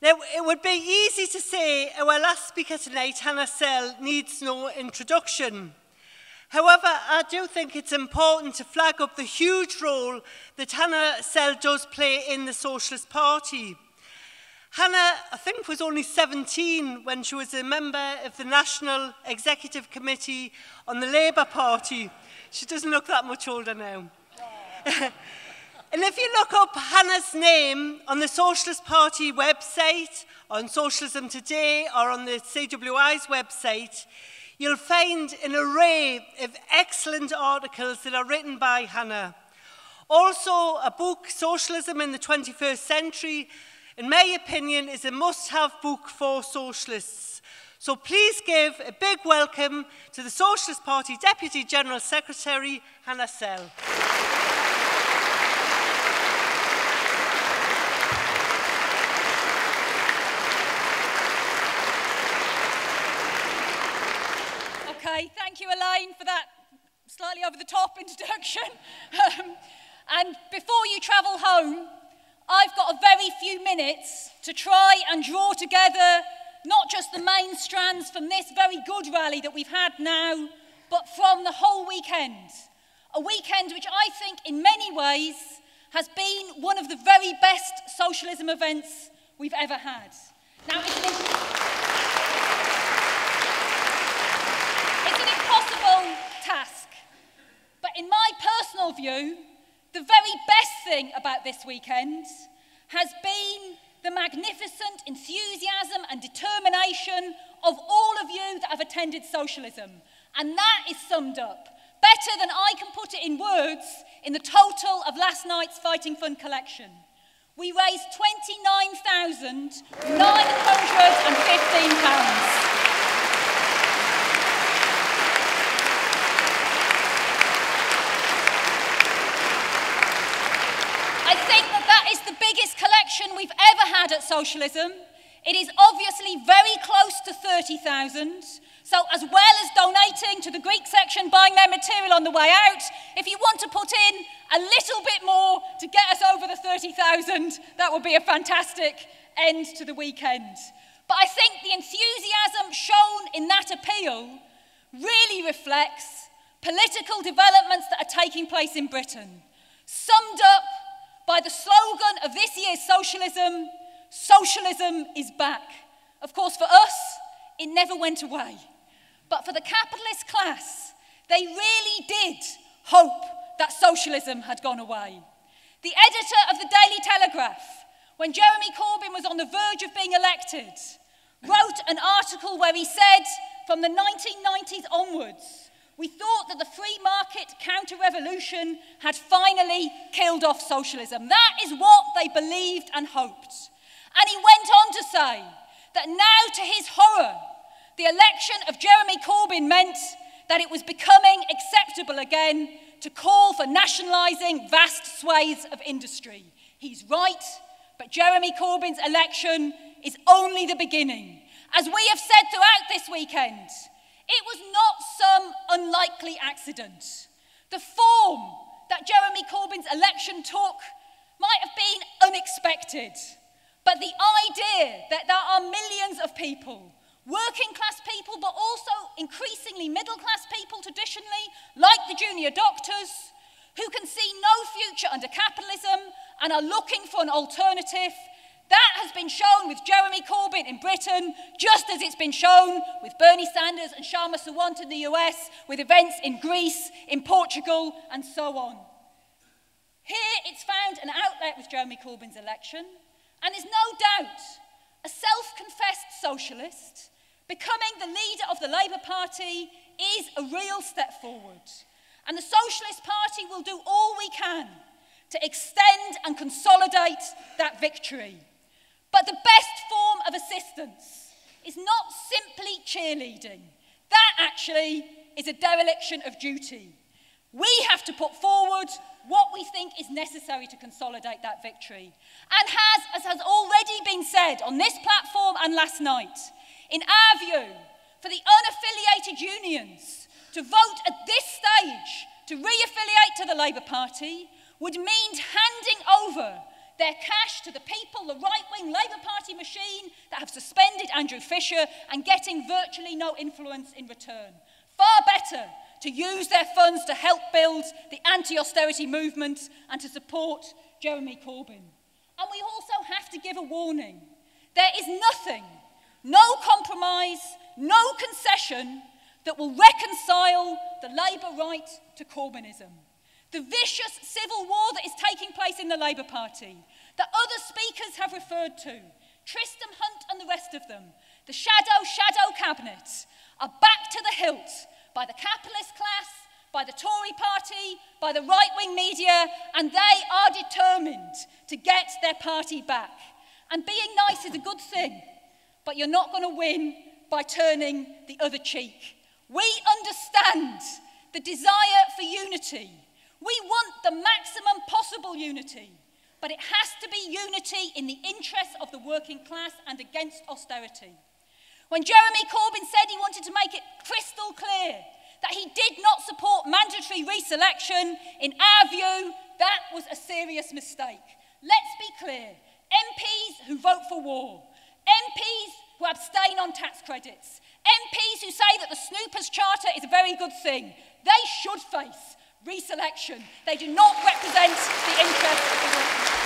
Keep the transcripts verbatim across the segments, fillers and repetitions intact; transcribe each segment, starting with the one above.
Now, it would be easy to say our last speaker tonight, Hannah Sell, needs no introduction. However, I do think it's important to flag up the huge role that Hannah Sell does play in the Socialist Party. Hannah, I think, was only seventeen when she was a member of the National Executive Committee on the Labour Party. She doesn't look that much older now. And if you look up Hannah's name on the Socialist Party website, on Socialism Today, or on the C W I's website, you'll find an array of excellent articles that are written by Hannah. Also, a book, Socialism in the twenty-first century, in my opinion, is a must-have book for socialists. So please give a big welcome to the Socialist Party Deputy General Secretary, Hannah Sell. Thank you, Elaine, for that slightly over-the-top introduction. Um, and before you travel home, I've got a very few minutes to try and draw together not just the main strands from this very good rally that we've had now, but from the whole weekend. A weekend which I think, in many ways, has been one of the very best socialism events we've ever had. Now, it's task. But in my personal view, the very best thing about this weekend has been the magnificent enthusiasm and determination of all of you that have attended socialism. And that is summed up better than I can put it in words in the total of last night's Fighting Fund collection. We raised twenty-nine thousand nine hundred and fifteen pounds. We've ever had at socialism. It is obviously very close to thirty thousand. So as well as donating to the Greek section, buying their material on the way out, if you want to put in a little bit more to get us over the thirty thousand, that would be a fantastic end to the weekend. But I think the enthusiasm shown in that appeal really reflects political developments that are taking place in Britain, summed up by the slogan of this year's socialism, socialism is back. Of course, for us, it never went away. But for the capitalist class, they really did hope that socialism had gone away. The editor of the Daily Telegraph, when Jeremy Corbyn was on the verge of being elected, wrote an article where he said, from the nineteen nineties onwards, we thought that the free market counter-revolution had finally killed off socialism. That is what they believed and hoped. And he went on to say that now, to his horror, the election of Jeremy Corbyn meant that it was becoming acceptable again to call for nationalising vast swathes of industry. He's right, but Jeremy Corbyn's election is only the beginning. As we have said throughout this weekend, it was not some unlikely accident. The form that Jeremy Corbyn's election took might have been unexpected, but the idea that there are millions of people, working class people, but also increasingly middle class people traditionally, like the junior doctors, who can see no future under capitalism and are looking for an alternative, that has been shown with Jeremy Corbyn in Britain, just as it's been shown with Bernie Sanders and Sharma Sawant in the U S, with events in Greece, in Portugal, and so on. Here it's found an outlet with Jeremy Corbyn's election, and is no doubt a self-confessed socialist, becoming the leader of the Labour Party is a real step forward. And the Socialist Party will do all we can to extend and consolidate that victory. But the best form of assistance is not simply cheerleading. That actually is a dereliction of duty. We have to put forward what we think is necessary to consolidate that victory. And has, as has already been said on this platform and last night, in our view, for the unaffiliated unions to vote at this stage to re-affiliate to the Labour Party would mean handing over their cash to the people, the right-wing Labour Party machine that have suspended Andrew Fisher and getting virtually no influence in return. Far better to use their funds to help build the anti-austerity movement and to support Jeremy Corbyn. And we also have to give a warning. There is nothing, no compromise, no concession that will reconcile the Labour right to Corbynism. The vicious civil war that is taking place in the Labour Party, that other speakers have referred to, Tristram Hunt and the rest of them, the shadow, shadow cabinet, are back to the hilt by the capitalist class, by the Tory party, by the right-wing media, and they are determined to get their party back. And being nice is a good thing, but you're not going to win by turning the other cheek. We understand the desire for unity. We want the maximum possible unity, but it has to be unity in the interests of the working class and against austerity. When Jeremy Corbyn said he wanted to make it crystal clear that he did not support mandatory re-selection, in our view, that was a serious mistake. Let's be clear, M Ps who vote for war, M Ps who abstain on tax credits, M Ps who say that the Snoopers Charter is a very good thing, they should face re-selection. They do not represent the interests of the working class.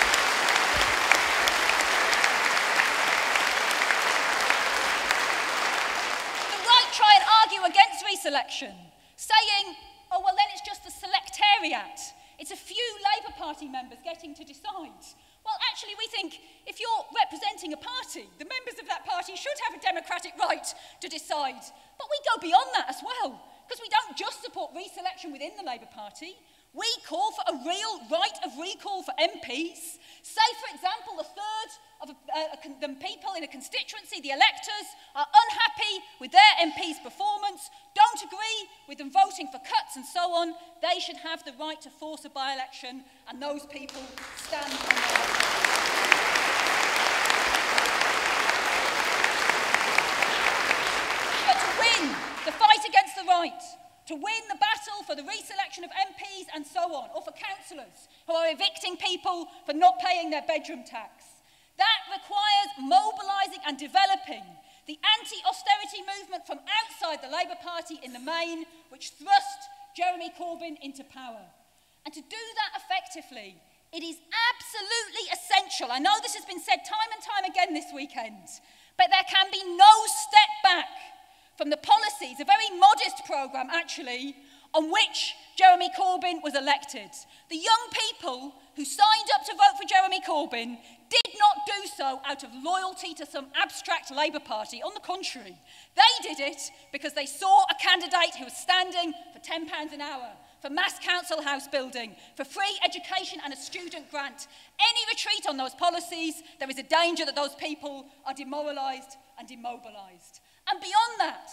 The right try and argue against re-selection, saying, oh, well, then it's just the Selectariat. It's a few Labour Party members getting to decide. Well, actually, we think if you're representing a party, the members of that party should have a democratic right to decide. But we go beyond that as well, because we don't just support re-selection within the Labour Party. We call for a real right of recall for M Ps. Say, for example, a third of uh, the people in a constituency, the electors, are unhappy with their M P's performance, don't agree with them voting for cuts and so on. They should have the right to force a by-election, and those people stand on their But to win the fight against the right, to win the battle for the re-selection of M Ps and so on, or for councillors who are evicting people for not paying their bedroom tax. That requires mobilising and developing the anti-austerity movement from outside the Labour Party in the main, which thrust Jeremy Corbyn into power. And to do that effectively, it is absolutely essential, I know this has been said time and time again this weekend, but there can be no step back from the policies, a very modest programme actually, on which Jeremy Corbyn was elected. The young people who signed up to vote for Jeremy Corbyn did not do so out of loyalty to some abstract Labour Party. On the contrary, they did it because they saw a candidate who was standing for ten pounds an hour, for mass council house building, for free education and a student grant. Any retreat on those policies, there is a danger that those people are demoralised and immobilised. And beyond that,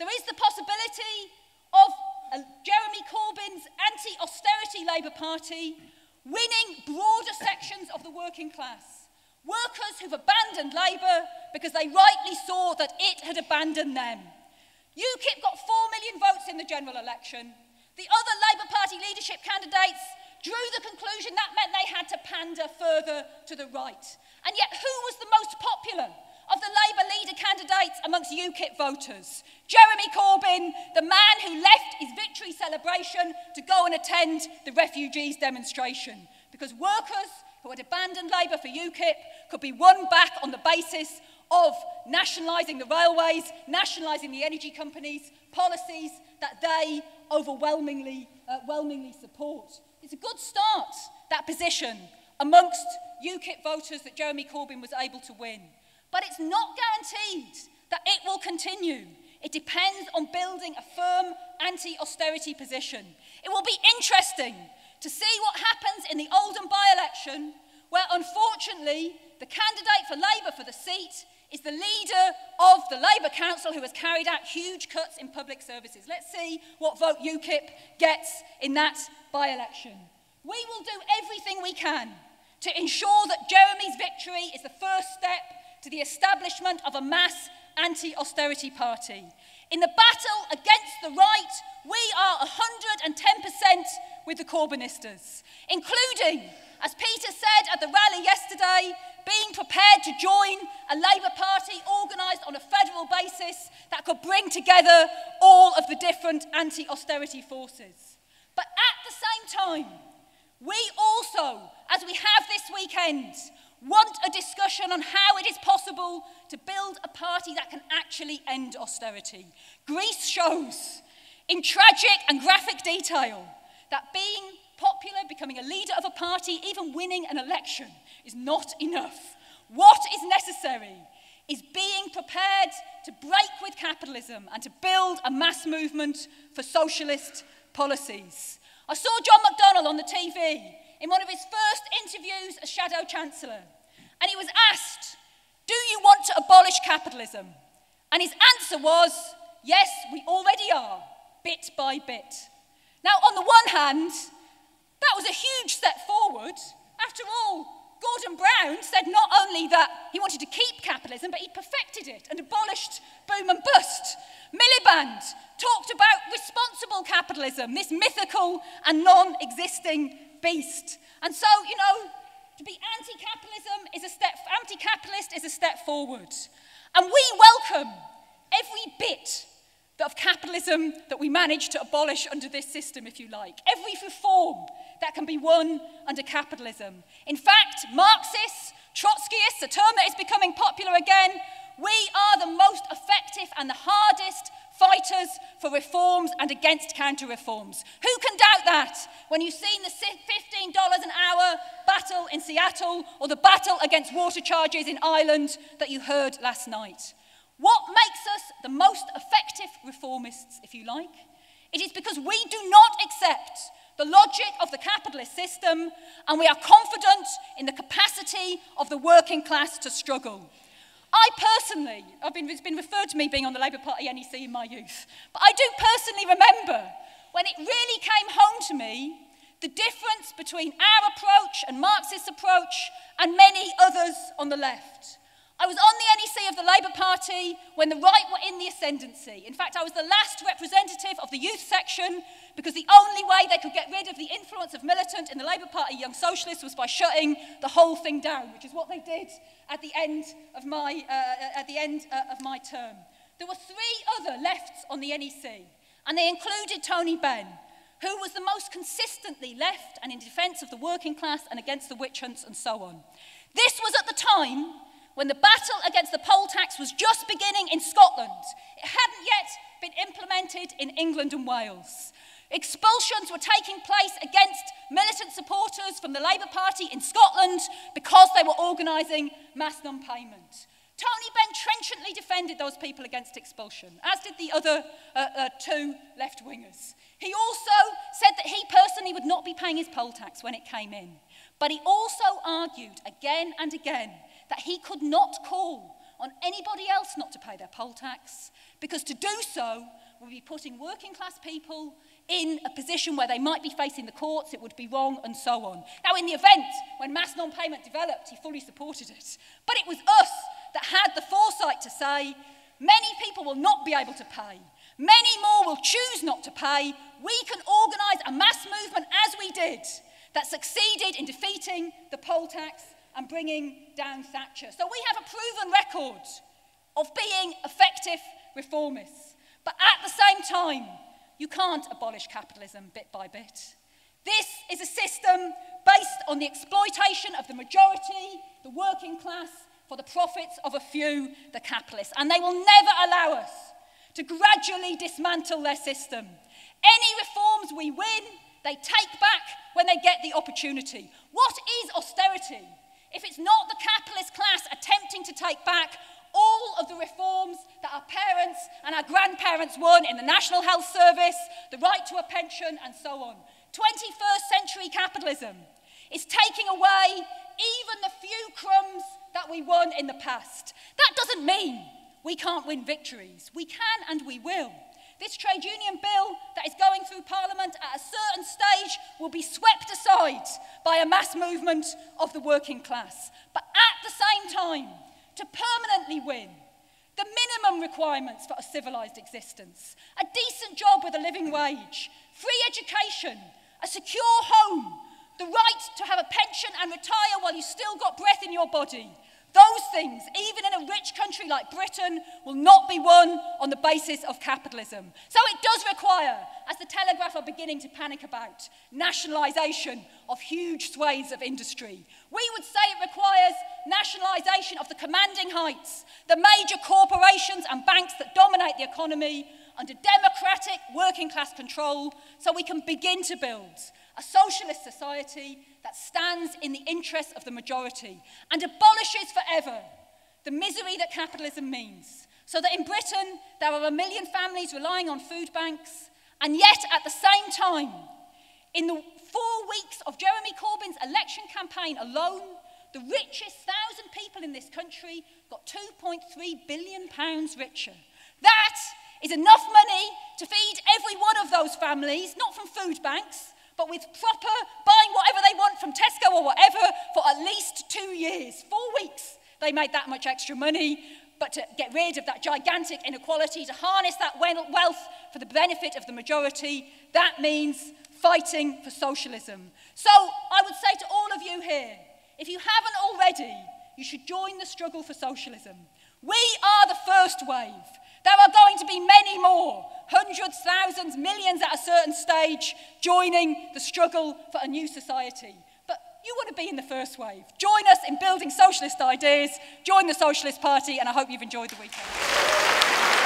there is the possibility of uh, Jeremy Corbyn's anti-austerity Labour Party winning broader sections of the working class, workers who've abandoned Labour because they rightly saw that it had abandoned them. UKIP got four million votes in the general election. The other Labour Party leadership candidates drew the conclusion that meant they had to pander further to the right. And yet, who was the most popular of the Labour leader candidates amongst UKIP voters? Jeremy Corbyn, the man who left his victory celebration to go and attend the refugees demonstration, because workers who had abandoned Labour for UKIP could be won back on the basis of nationalising the railways, nationalising the energy companies, policies that they overwhelmingly, uh, overwhelmingly support. It's a good start, that position, amongst UKIP voters that Jeremy Corbyn was able to win. But it's not guaranteed that it will continue. It depends on building a firm anti-austerity position. It will be interesting to see what happens in the Oldham by-election, where unfortunately the candidate for Labour for the seat is the leader of the Labour Council who has carried out huge cuts in public services. Let's see what vote UKIP gets in that by-election. We will do everything we can to ensure that Jeremy's victory is the first step to the establishment of a mass anti-austerity party. In the battle against the right, we are one hundred and ten percent with the Corbynistas, including As Peter said at the rally yesterday, being prepared to join a Labour Party organised on a federal basis that could bring together all of the different anti-austerity forces. But at the same time, we also, as we have this weekend, want a discussion on how it is possible to build a party that can actually end austerity. Greece shows, in tragic and graphic detail, that being popular, becoming a leader of a party, even winning an election, is not enough. What is necessary is being prepared to break with capitalism and to build a mass movement for socialist policies. I saw John McDonnell on the T V in one of his first interviews as Shadow Chancellor, and he was asked, "Do you want to abolish capitalism?" And his answer was, "Yes, we already are, bit by bit." Now, on the one hand, that was a huge step forward. After all, Gordon Brown said not only that he wanted to keep capitalism, but he perfected it and abolished boom and bust. Miliband talked about responsible capitalism, this mythical and non-existing beast. And so, you know, to be anti-capitalism is a step, anti-capitalist is a step forward. And we welcome every bit of capitalism that we manage to abolish under this system, if you like. Every reform that can be won under capitalism. In fact, Marxists, Trotskyists, a term that is becoming popular again, we are the most effective and the hardest fighters for reforms and against counter-reforms. Who can doubt that when you've seen the fifteen dollars an hour battle in Seattle or the battle against water charges in Ireland that you heard last night? What makes us the most effective reformists, if you like? It is because we do not accept the logic of the capitalist system, and we are confident in the capacity of the working class to struggle. I personally, I've been, it's been referred to me being on the Labour Party N E C in my youth, but I do personally remember when it really came home to me the difference between our approach and Marxist approach and many others on the left. I was on the N E C of the Labour Party when the right were in the ascendancy. In fact, I was the last representative of the youth section because the only way they could get rid of the influence of Militant in the Labour Party Young Socialists was by shutting the whole thing down, which is what they did at the end of my, uh, at the end, uh, of my term. There were three other lefts on the N E C, and they included Tony Benn, who was the most consistently left and in defence of the working class and against the witch hunts and so on. This was at the time when the battle against the poll tax was just beginning in Scotland. It hadn't yet been implemented in England and Wales. Expulsions were taking place against militant supporters from the Labour Party in Scotland because they were organising mass non-payment. Tony Benn trenchantly defended those people against expulsion, as did the other uh, uh, two left-wingers. He also said that he personally would not be paying his poll tax when it came in. But he also argued again and again that he could not call on anybody else not to pay their poll tax, because to do so would be putting working class people in a position where they might be facing the courts, it would be wrong, and so on. Now, in the event when mass non-payment developed, he fully supported it. But it was us that had the foresight to say, many people will not be able to pay. Many more will choose not to pay. We can organise a mass movement, as we did, that succeeded in defeating the poll tax and bringing down Thatcher. So we have a proven record of being effective reformists. But at the same time, you can't abolish capitalism bit by bit. This is a system based on the exploitation of the majority, the working class, for the profits of a few, the capitalists. And they will never allow us to gradually dismantle their system. Any reforms we win, they take back when they get the opportunity. What is austerity if it's not the capitalist class attempting to take back all of the reforms that our parents and our grandparents won in the National Health Service, the right to a pension, and so on? twenty-first century capitalism is taking away even the few crumbs that we won in the past. That doesn't mean we can't win victories. We can and we will. This trade union bill that is going through Parliament at a certain stage will be swept aside by a mass movement of the working class. But at the same time, to permanently win, the minimum requirements for a civilised existence, a decent job with a living wage, free education, a secure home, the right to have a pension and retire while you've still got breath in your body. Those things, even in a rich country like Britain, will not be won on the basis of capitalism. So it does require, as the Telegraph are beginning to panic about, nationalisation of huge swathes of industry. We would say it requires nationalisation of the commanding heights, the major corporations and banks that dominate the economy, under democratic working class control, so we can begin to build a socialist society that stands in the interests of the majority and abolishes forever the misery that capitalism means, so that in Britain there are a million families relying on food banks, and yet at the same time, in the four weeks of Jeremy Corbyn's election campaign alone, the richest thousand people in this country got two point three billion pounds richer. That is enough money to feed every one of those families, not from food banks, but with proper, buying whatever they want from Tesco or whatever, for at least two years. Four weeks they made that much extra money, but to get rid of that gigantic inequality, to harness that wealth for the benefit of the majority, that means fighting for socialism. So I would say to all of you here, if you haven't already, you should join the struggle for socialism. We are the first wave. There are going to be many more, hundreds, thousands, millions at a certain stage, joining the struggle for a new society. But you want to be in the first wave. Join us in building socialist ideas, join the Socialist Party, and I hope you've enjoyed the weekend.